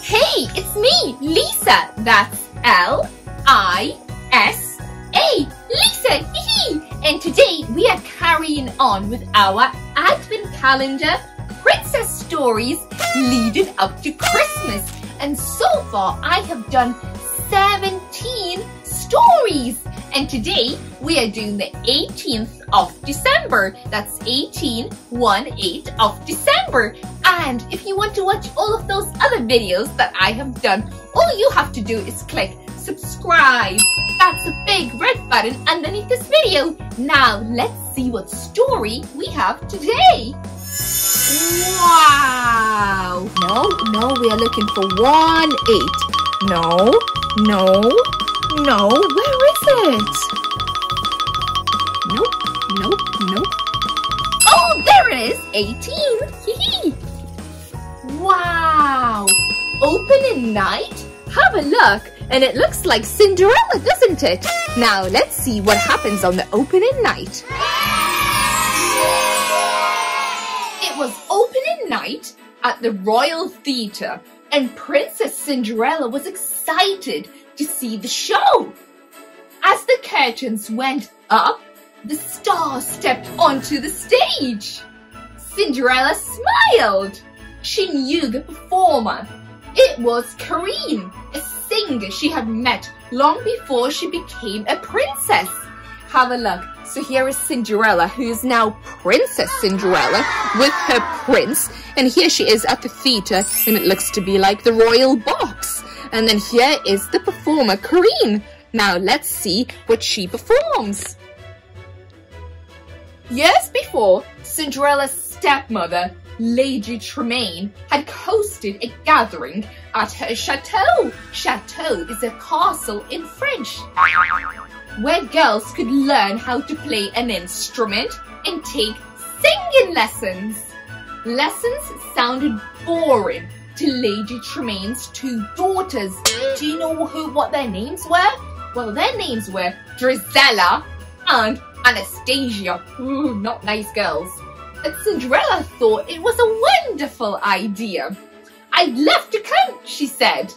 Hey, it's me, Lisa. That's L-I-S-A. Lisa, hee-hee. And today we are carrying on with our Advent Calendar Princess Stories leading up to Christmas. And so far I have done 17 stories. And today we are doing the 18th of December. That's 18 of December. And if you want to watch all of those other videos that I have done, all you have to do is click subscribe. That's the big red button underneath this video. Now let's see what story we have today. Wow! No, we are looking for 18. No, where is it? Nope. Oh, there it is, 18. Hee hee. Wow! Open at night? Have a look, and it looks like Cinderella, doesn't it? Now let's see what happens on the open at night. It was open at night at the Royal Theatre, and Princess Cinderella was excited to see the show. As the curtains went up, the star stepped onto the stage. Cinderella smiled. She knew the performer. It was Kareem, a singer she had met long before she became a princess. Have a look. So here is Cinderella, who is now Princess Cinderella with her prince. And here she is at the theatre, and it looks to be like the royal box. And then here is the performer, Corinne. Now let's see what she performs. Years before, Cinderella's stepmother, Lady Tremaine, had hosted a gathering at her chateau. Chateau is a castle in French, where girls could learn how to play an instrument and take singing lessons. Lessons sounded boring to Lady Tremaine's two daughters. Do you know what their names were? Well, their names were Drizella and Anastasia. Ooh, not nice girls. But Cinderella thought it was a wonderful idea. "I'd love to come," she said.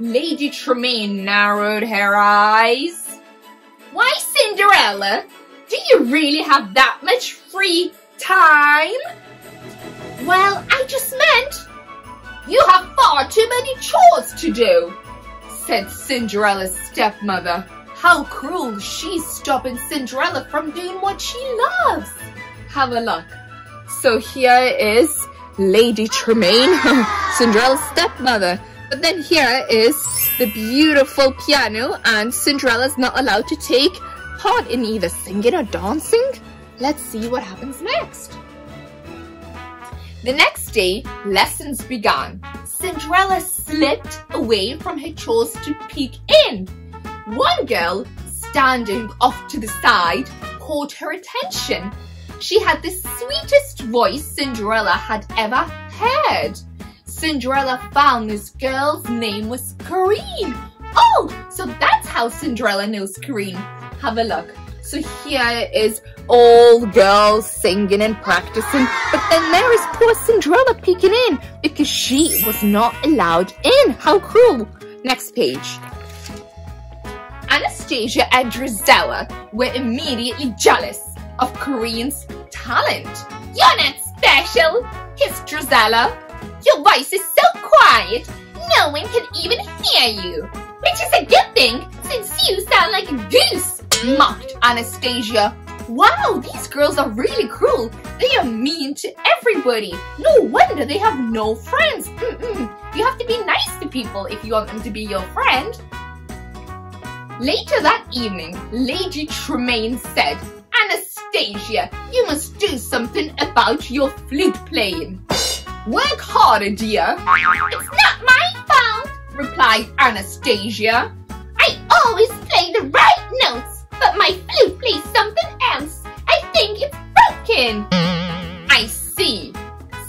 Lady Tremaine narrowed her eyes. "Why, Cinderella, do you really have that much free time?" "Well, I just meant you have far too many chores to do," said Cinderella's stepmother. How cruel, she's stopping Cinderella from doing what she loves. Have a look. So here is Lady Tremaine, Cinderella's stepmother. But then here is the beautiful piano, and Cinderella's not allowed to take part in either singing or dancing. Let's see what happens next. The next day, lessons began. Cinderella slipped away from her chores to peek in. One girl, standing off to the side, caught her attention. She had the sweetest voice Cinderella had ever heard. Cinderella found this girl's name was Kareem. Oh, so that's how Cinderella knows Kareem. Have a look. So here is all girls singing and practicing, but then there is poor Cinderella peeking in because she was not allowed in. How cruel. Next page. Anastasia and Drizella were immediately jealous of Kareem's talent. "You're not special," hissed Drizella. "Your voice is so quiet, no one can even hear you." "Which is a good thing, since you sound like a goose," mocked Anastasia. Wow, these girls are really cruel. They are mean to everybody. No wonder they have no friends. You have to be nice to people if you want them to be your friend. Later that evening, Lady Tremaine said, "Anastasia, you must do something about your flute playing. Work harder, dear." "It's not my fault," replied Anastasia. "I always play the right notes, but my flute plays something else. I think it's broken." "I see,"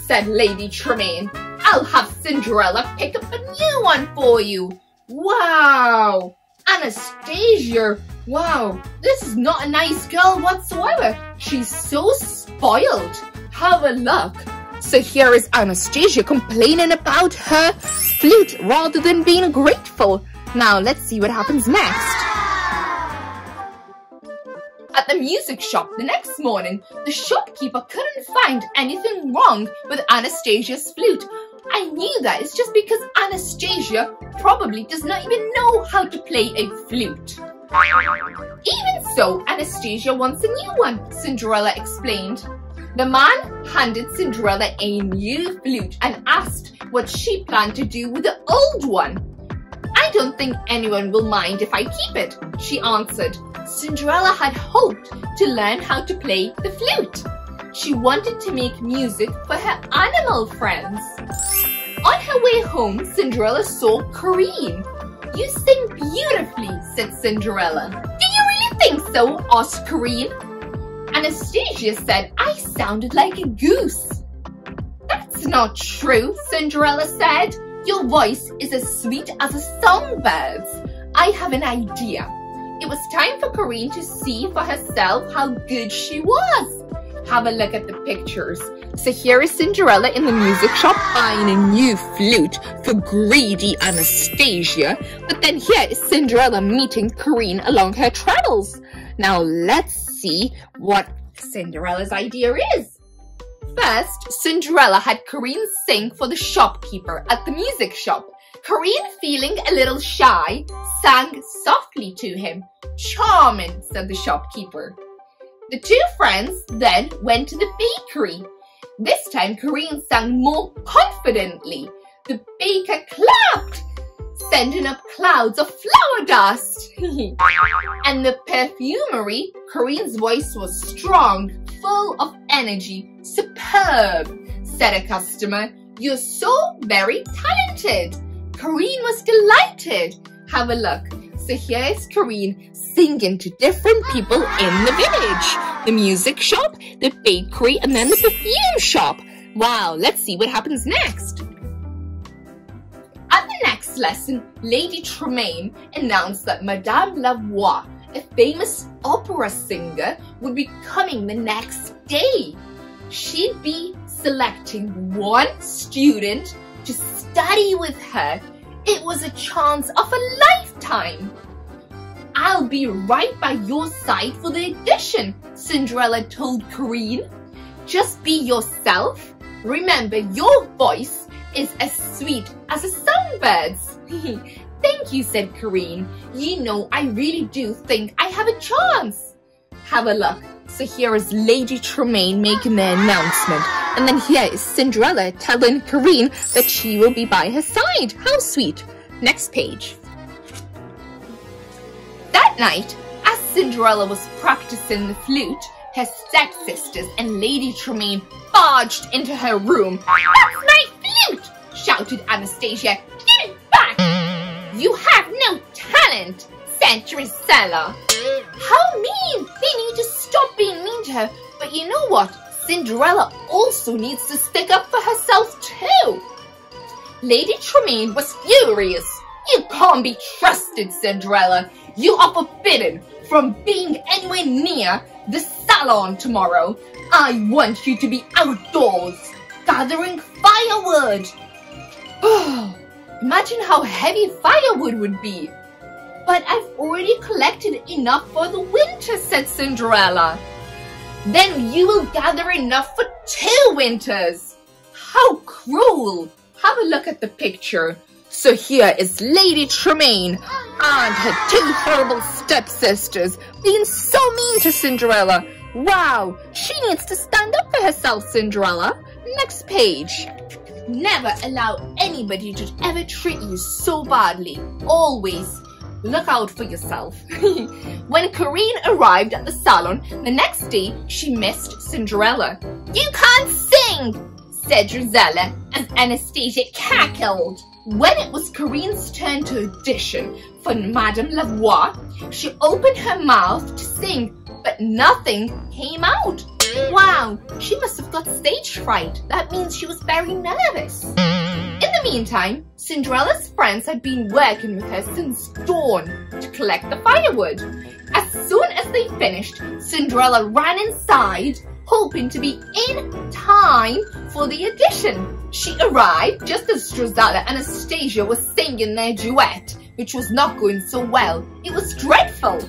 said Lady Tremaine. "I'll have Cinderella pick up a new one for you." Wow! Anastasia! Wow! This is not a nice girl whatsoever. She's so spoiled. Have a look. So here is Anastasia complaining about her flute rather than being grateful. Now let's see what happens next. At the music shop the next morning, the shopkeeper couldn't find anything wrong with Anastasia's flute. I knew that it's just because Anastasia probably does not even know how to play a flute. Even so, Anastasia wants a new one, Cinderella explained. The man handed Cinderella a new flute and asked what she planned to do with the old one. I don't think anyone will mind if I keep it, she answered. Cinderella had hoped to learn how to play the flute. She wanted to make music for her animal friends. On her way home, Cinderella saw Kareem. You sing beautifully, said Cinderella. Do you really think so? Asked Kareem. Anastasia said, I sounded like a goose. That's not true, Cinderella said. Your voice is as sweet as a songbird's. I have an idea. It was time for Corinne to see for herself how good she was. Have a look at the pictures. So here is Cinderella in the music shop buying a new flute for greedy Anastasia. But then here is Cinderella meeting Corinne along her travels. Now let's see what Cinderella's idea is. First, Cinderella had Corinne sing for the shopkeeper at the music shop. Corinne, feeling a little shy, sang softly to him. Charming, said the shopkeeper. The two friends then went to the bakery. This time, Corinne sang more confidently. The baker clapped, sending up clouds of flour dust. And the perfumery, Corinne's voice was strong, full of energy. Superb, said a customer. You're so very talented. Corinne was delighted. Have a look. So here's Corinne singing to different people in the village. The music shop, the bakery, and then the perfume shop. Wow, let's see what happens next. At the next lesson, Lady Tremaine announced that Madame Lavoie, a famous opera singer, would be coming the next day. She'd be selecting one student to study with her. It was a chance of a lifetime. I'll be right by your side for the audition, Cinderella told Corinne. Just be yourself. Remember, your voice is as sweet as a songbird's. Thank you, said Corinne. You know, I really do think I have a chance. Have a look. So here is Lady Tremaine making the announcement. And then here is Cinderella telling Corinne that she will be by her side. How sweet. Next page. That night, as Cinderella was practicing the flute, her stepsisters and Lady Tremaine barged into her room. That's my flute, shouted Anastasia. Give it back. You have no talent, said Drizella. How mean! They need to stop being mean to her. But you know what? Cinderella also needs to stick up for herself too. Lady Tremaine was furious. You can't be trusted, Cinderella. You are forbidden from being anywhere near the salon tomorrow. I want you to be outdoors, gathering firewood. Oh, imagine how heavy firewood would be. But I've already collected enough for the winter, said Cinderella. Then you will gather enough for 2 winters. How cruel. Have a look at the picture. So here is Lady Tremaine and her 2 horrible stepsisters being so mean to Cinderella. Wow, she needs to stand up for herself, Cinderella. Next page. Never allow anybody to ever treat you so badly. Always look out for yourself. When Corinne arrived at the salon the next day, she missed Cinderella. You can't sing, said Drizella as Anastasia cackled. When it was Corinne's turn to audition for Madame Lavoie, she opened her mouth to sing, but nothing came out. Wow, she must have got stage fright. That means she was very nervous. In the meantime, Cinderella's friends had been working with her since dawn to collect the firewood. As soon as they finished, Cinderella ran inside, hoping to be in time for the audition. She arrived just as Drizella and Anastasia were singing their duet, which was not going so well. It was dreadful.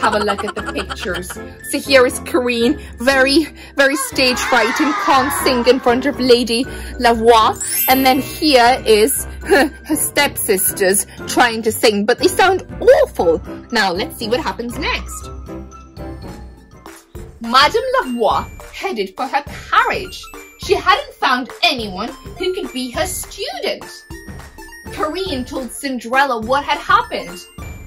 Have a look at the pictures. So here is Corinne, very stage fright and can't sing in front of Lady Lavoie. And then here is her stepsisters trying to sing, but they sound awful. Now let's see what happens next. Madame Lavoie headed for her carriage. She hadn't found anyone who could be her student. Corinne told Cinderella what had happened.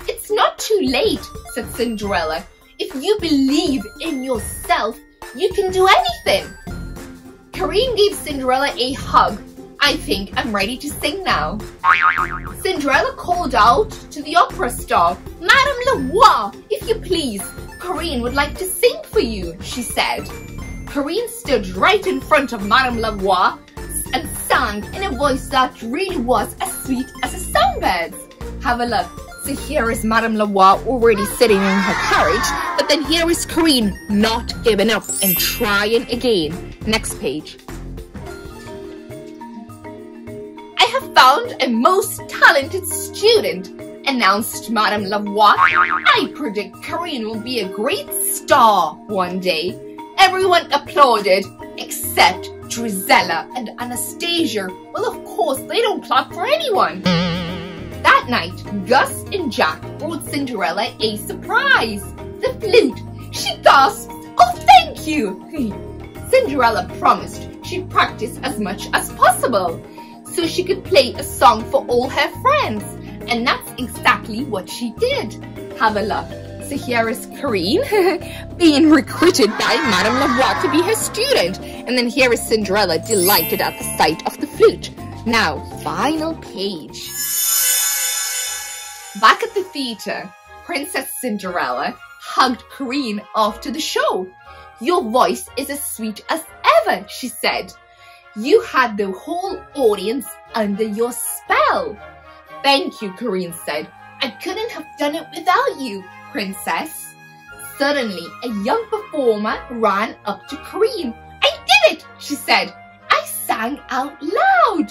"It's not too late," said Cinderella. "If you believe in yourself, you can do anything." Corinne gave Cinderella a hug. "I think I'm ready to sing now." Cinderella called out to the opera star. "Madame Lavoie, if you please, Corinne would like to sing for you," she said. Corinne stood right in front of Madame Lavoie and sang in a voice that really was as sweet as a songbird's. Have a look. So here is Madame Lavoie already sitting in her carriage, but then here is Corinne not giving up and trying again. Next page. "I have found a most talented student," announced Madame Lavoie. "I predict Corinne will be a great star one day." Everyone applauded except Drizella and Anastasia. Well, of course, they don't clap for anyone. That night, Gus and Jack brought Cinderella a surprise. The flute. She gasped, "Oh, thank you." Cinderella promised she'd practice as much as possible so she could play a song for all her friends. And that's exactly what she did. Have a look. So here is Corinne being recruited by Madame Lavoie to be her student. And then here is Cinderella delighted at the sight of the flute. Now, final page. Back at the theatre, Princess Cinderella hugged Corinne after the show. "Your voice is as sweet as ever," she said. "You had the whole audience under your spell." "Thank you," Corinne said. "I couldn't have done it without you, Princess." Suddenly, a young performer ran up to Corinne. "I did it," she said. "I sang out loud."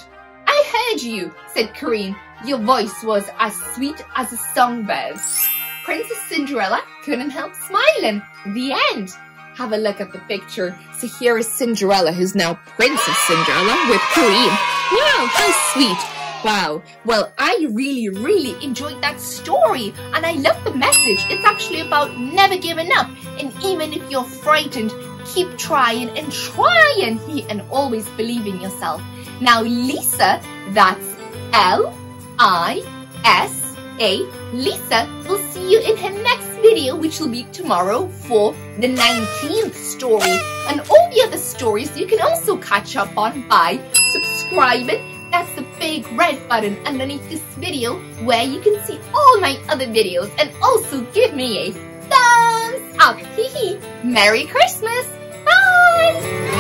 "I heard you," said Corinne. "Your voice was as sweet as a songbird." Princess Cinderella couldn't help smiling. The end. Have a look at the picture. So here is Cinderella, who's now Princess Cinderella, with Corinne. Wow, how sweet. Wow. Well, I really enjoyed that story. And I love the message. It's actually about never giving up. And even if you're frightened, keep trying and trying. And always believe in yourself. Now, Lisa, that's L-I-S-A, Lisa, will see you in her next video, which will be tomorrow for the 19th story. And all the other stories you can also catch up on by subscribing. That's the big red button underneath this video where you can see all my other videos, and also give me a thumbs up. Merry Christmas. Bye.